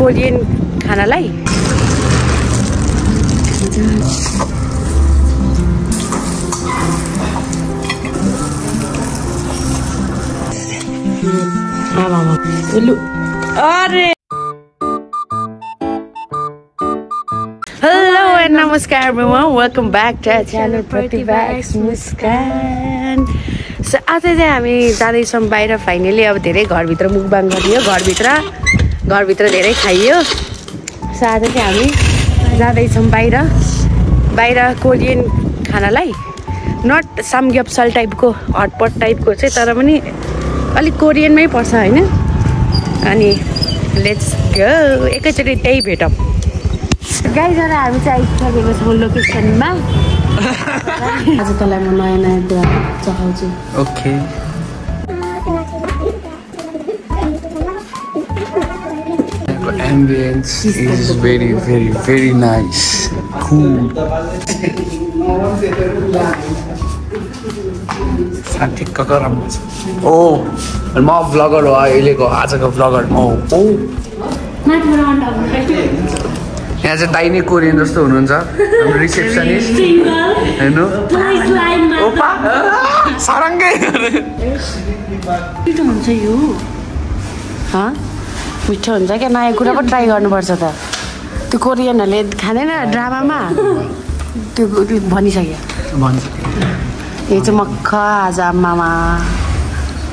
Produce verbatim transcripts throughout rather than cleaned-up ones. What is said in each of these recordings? Korean खानालाई अरे Hello and namaskar everyone. Welcome back to Channel Prativa x Muskan. So आज चाहिँ हामी जाँदैछौँ बाहिर फाइनली अब धेरै घरभित्र मुखबाङ गरियो घरभित्र घरभित्र धेरै खाइयो सो आज चाहिँ हामी जाँदैछौँ बाहिर बाहिर कोरियन खानालाई नट सामग्यप्सल टाइपको हटपट टाइपको चाहिँ तर पनि अलिक कोरियनमै पर्छ हैन अनि लेट्स गो एकैचोटी त्यही भेटौँ गाइज आज हामी चाहिँ आइसकेको छौँ लोकेसनमा आज तलाई म नयाँ नयाँ कुरा चखाउँछु okay The ambience is very very very nice cool ठिक्क गरम ओ म ब्लगर हो अहिलेको आजको ब्लगर म हो यहाँ चाहिँ दाइने कोरियन जस्तो हुनुहुन्छ हाम्रो रिसेप्सनिस्ट हैन ओपा सरंगे मिठो हुन्छ यो ह मिठो हुन्छ के नयाँ कुरा पो ट्राई गर्नुपर्छ त त्यो कोरियनहरुले खाँदैन ड्रामामा त्यो भनिसक्यो भनिसक्यो ये चाहिँ मक्खा आज मामा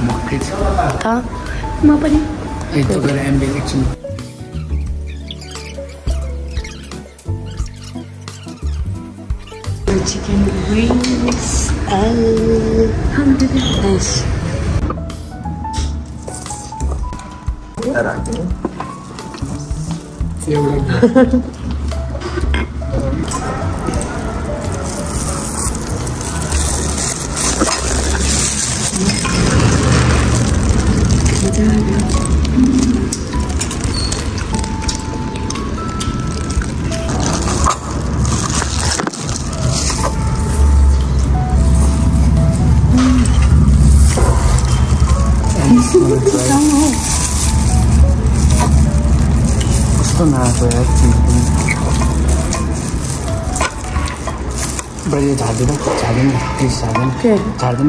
मक्खै छ त म पनि ए त्यो गरे एम्बेलिक छ चिकन विंग्स अल्हम्दुलिल्लाह राख्यो त्यो Okay. Because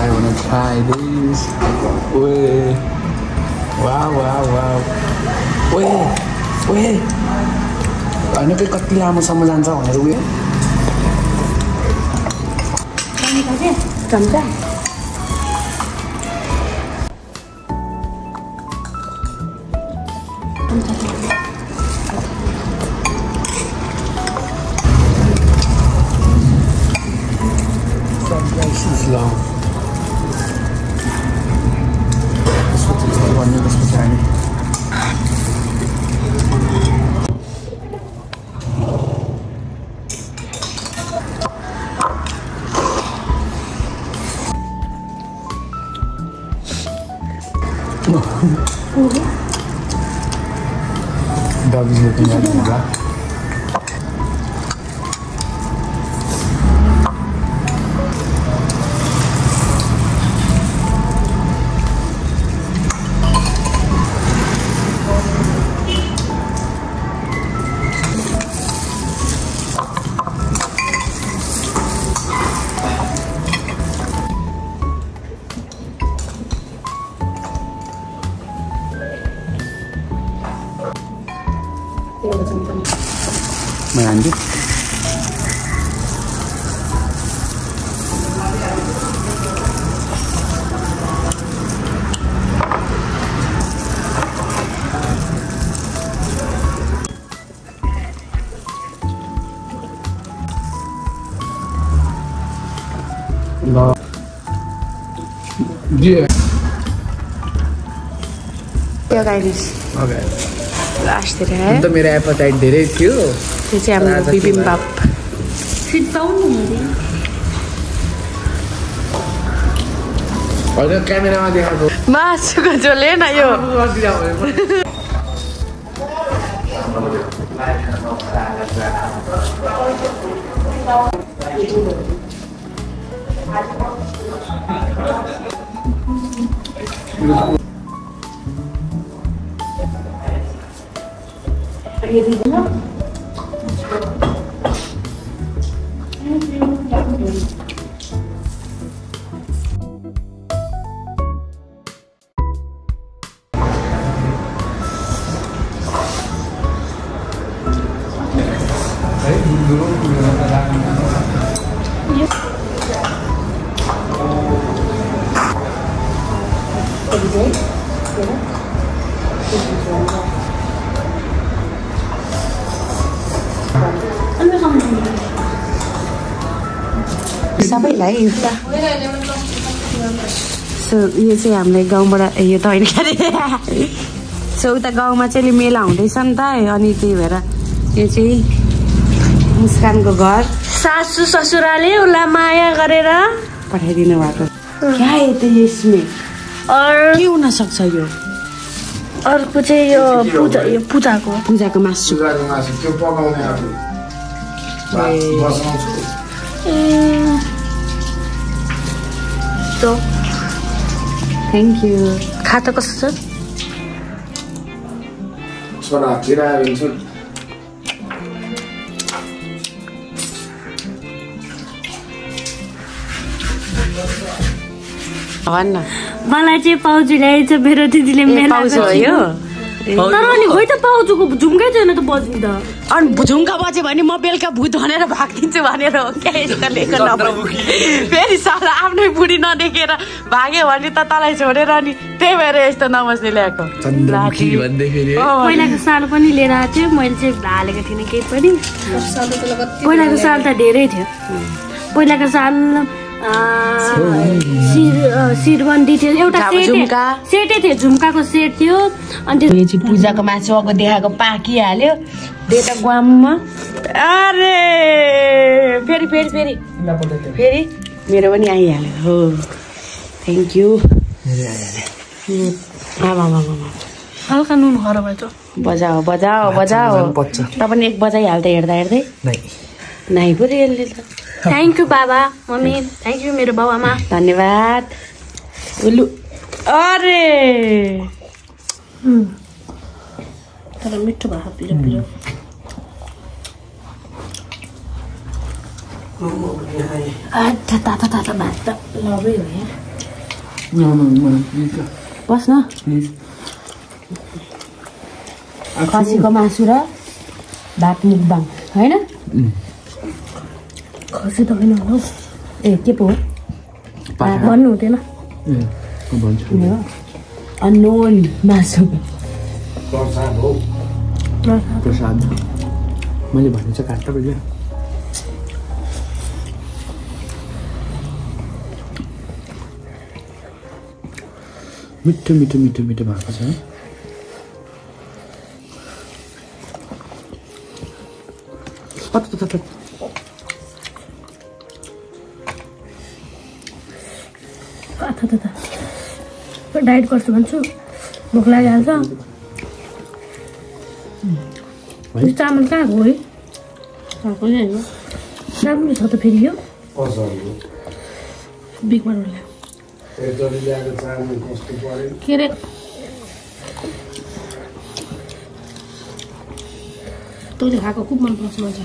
I want to try this. Wait. Wow, wow, wow. Wait, wait. I know that कति लामो सम्म जान्छ भनेर उयो चम्चा Dog is looking at me, right? Melanjut. Dia. Ya guys. Okay. Last day hai. Unta mera appetite dherai thiyo. This is our bibimbap. Sit down, Mary. Or the camera, I have to. Ma, so good, Jolena, yo. और ये दीजिए ना। Thank you, thank you. सबैलाई एउटा so यो चाहिँ हामीले गाउँबाट यो त होइन के सो उता गाउँमा चाहिँ मेला हुँदैछ नि त अनि त्यही भएर यो चाहिँ मुस्कानको घर सासू ससुराले उला माया गरेर पठाइदिनु भएको क्या यति यसमा अर के हुन सक्छ यो अर्को चाहिँ यो पूजा यो पूजाको पूजाको मासु पूजाको मासु त्यो पकाउने आफू तो थैंक यू खाता कस्तो छ छोरा किराया हुन्छ भन्न मलाई चाहिँ पाउजु ल्याएछ मेरो दिदीले मेला पाउजु हो यो तर अनि होइ त पाउजुको झुम्कै छैन त बज्न अनि झुम्का बजे भने म बेलका भूत भनेर भागिदिन्छु भनेर हो के यसले गर्न फेरि साला आफ्नै बुढी नदेखेर भागे भने त तलाई छोडेर अनि त्यही भएर यस्तो नमस्ते ल्याएको लाठी भन्दैखेरि पहिलाको साल पनि लिएर आएको थिए मैले चाहिँ हालेको थिइनँ केही पनि पहिलाको साल त धेरै थियो पहिलाको साल सिरबन्दी थियो एउटा सेटै थियो झुम्काको सेट थियो अनि त्यो पूजाको मासु अघि देखाएको पाकिहाल्यो डेटा ग्वाममा अरे फेरि फेरि फेरि फेरि मेरो पनि आइहाल्यो हो थ्याङ्क यू हल्का नुन खर भयो बजाओ बजाओ बजाओ तपाईँ एक बजाइहाल्दै हेर्दा हेर्दै नाइ पो यसले त थैंक यू बाबा मम्मी थैंक यू मेरे बाबा माँ धन्यवाद उल्लू अरे तर मिठो भयो पिरो पिरो आटा ताता ताता भात लबै हो यार बस न खसीको मासु र भात मुखबाङ हैन खसी त होइन हो ए के पो भन्नु हुँदैन अनोन मासु मैले भने चाहिँ काट्टा भयो मिठो मिठो मिठो मिठो भएको छ पत्त डाइट गर्छु भन्छु भोक लागिहाल्छ चामल कहाँ गयो है राम्रो छ त फेरि यो के अरे तैँले खाएको खुब मन पर्छ मलाई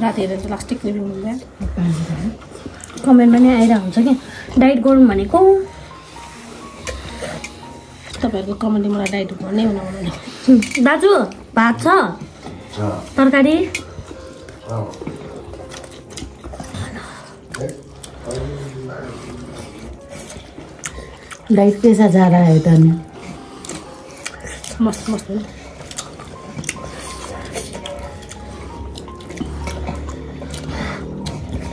राति हेरेर लास्टिक कमेन्टमा नै आएर हुन्छ कि डाइट गरौँ भनेको तपाईँहरूको कमेन्टले मलाई डाइट भन्ने बनाउनु दाजु भात छ तरकारी डाइट पैसा ज्यादा आयो त अनि मस्त मस्त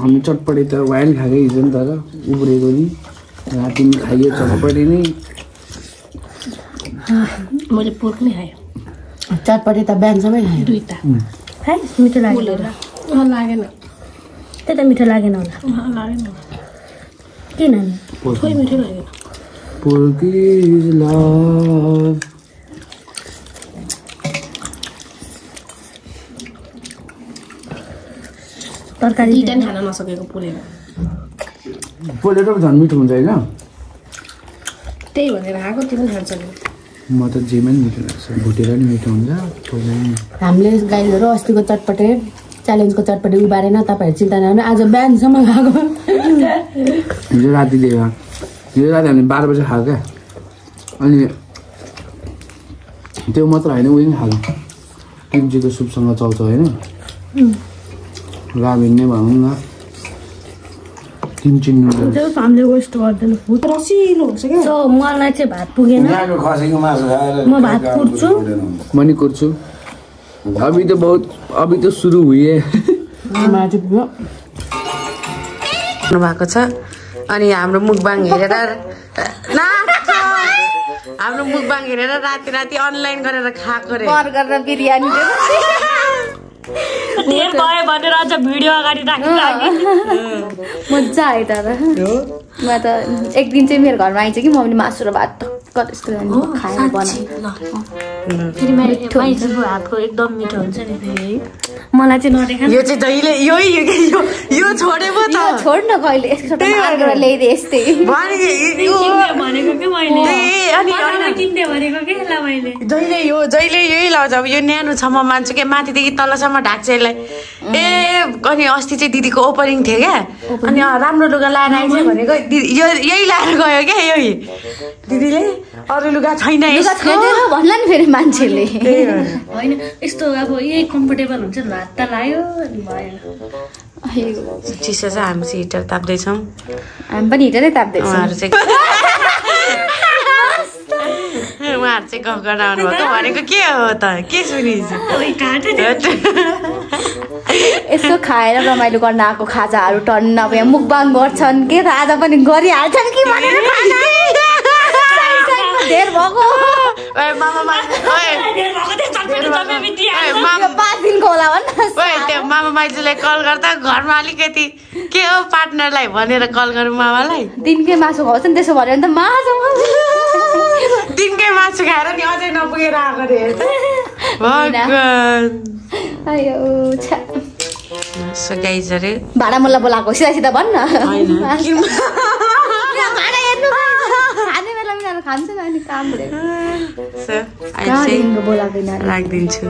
हामी चटपटी त वाइल खागे हिजो नि त उब्रेको नि राति नि खाइयो चटपटी नै मैले पोर्क नै खाए चटपटी त बेन्जमै खाए दुईटा है मिठो लाग्यो हो लागेन त्यता मिठो लागेन होला लागेन किन थोरै मिठो लाग्यो पोर्क इज लभ तरकारी दिदन खान नसकेको पोलेर पोलेर त झन् मिठो हुन्छ हैन त्यही भनेर आको तिमी खान्छौ म त जेमन मिठो लाग्छ भुटेर नि मिठो हुन्छ हामीले गाइजहरु अस्तिको चटपटे च्यालेन्जको चटपटे उबारेन तपाईहरु चिन्ता नगर्नु आज ब्यानसम्म खाएको हिजो राति देवा हिजो राति हामी बाह्र बजे खाएको के अनि त्यो मात्र हैन उही नि खाएको किम्चीको सुपसँग चल्छौ हैन रामिन नै भनौँ न किमची नुडल त्यो हामीले वेस्ट गर्दैन फुट रसिलो हुन्छ के सो मलाई चाहिँ भात पुगेन मेरो खसीको मासु खाएर म भात कुट्छु म नि कुट्छु अभी त बहुत अभी त सुरु हुए माथि पुग्यो नभएको छ अनि हाम्रो मुखबाङ हेरेर नाच्छ हाम्रो मुखबाङ हेरेर राति राति अनलाइन गरेर खाको रे बर्गर र बिरयानी नेर भयो भनेर अझ भिडियो अगाडि राखिराखे मजा आयो तर हो म त एक दिन चाहिँ मेरो घरमा आइछ कि मम्मीले मासु र भात टक्क त्यस्तो लानी खाएर बनाए फेरि मैले माइजको हातको एकदम मिठो हुन्छ नि फेरि मलाई चाहिँ नदेखान यो चाहिँ जहिले यो यो यो छोडेबो त यो छोड्न कहिले यसको मार्केट ल्याइदे यस्तै भने यो भनेको के मैले ए अनि अरु किन्ने भनेको के ला मैले जहिले यो जहिले यही लाउँछ अब यो न्यानो छ म मान्छु के माथिदेखि तलसम्म ढाक्छ यसलाई ए अनि अस्ति चाहिँ दिदीको ओपनिङ थियो क्या अनि राम्रो लुगा लाएर आइछ भनेको यो यही लाएर गयो के यही दिदीले अरु लुगा छैन यसको भन्ला नि फेरि मान्छेले हैन यस्तो अब यही कम्फर्टेबल हुन्छ नि हात त लायो अनि भयो चिसो छ हामी चाहिँ हिटर ताप्दैछौँ हामी पनि हिटरै ताप्दैछौँ उहाँहरू चाहिँ उहाँहरू चाहिँ गफ गर्न आउनुभयो त भनेको के हो त के सुनिन्छ यसो खाएर रमाइलो गर्न आएको खाजाहरू टन्न अब यहाँ मुखबाङ गर्छन् के त आज पनि गरिहाल्छन् कि भनेर धेर भएको पाँच दिनको होला भन्नु मामा माइजूलाई कल गर्दा घरमा अलिकति के हो पार्टनरलाई भनेर कल गरौँ मामालाई दिनकै मासु खुवाउँछ नि त्यसो भन्यो भने त मासु दिनकै मासु खाएर नि अझै नपुगेर आएको रे भगवान आयो छ सो गाइज अरे भाडा मलाई बोलाएको सिधा सिधा भन्न खान्छ नि काम बोलाउँदैन राखिदिन्छु